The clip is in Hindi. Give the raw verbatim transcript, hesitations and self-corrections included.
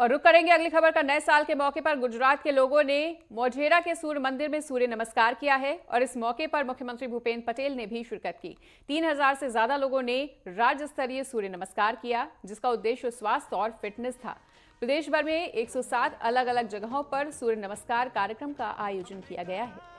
और रुक करेंगे अगली खबर का। नए साल के मौके पर गुजरात के लोगों ने मोढेरा के सूर्य मंदिर में सूर्य नमस्कार किया है और इस मौके पर मुख्यमंत्री भूपेन्द्र पटेल ने भी शिरकत की। तीन हजार से ज्यादा लोगों ने राज्य स्तरीय सूर्य नमस्कार किया जिसका उद्देश्य स्वास्थ्य और फिटनेस था। प्रदेश भर में एक सौ सात अलग अलग जगहों पर सूर्य नमस्कार कार्यक्रम का आयोजन किया गया है।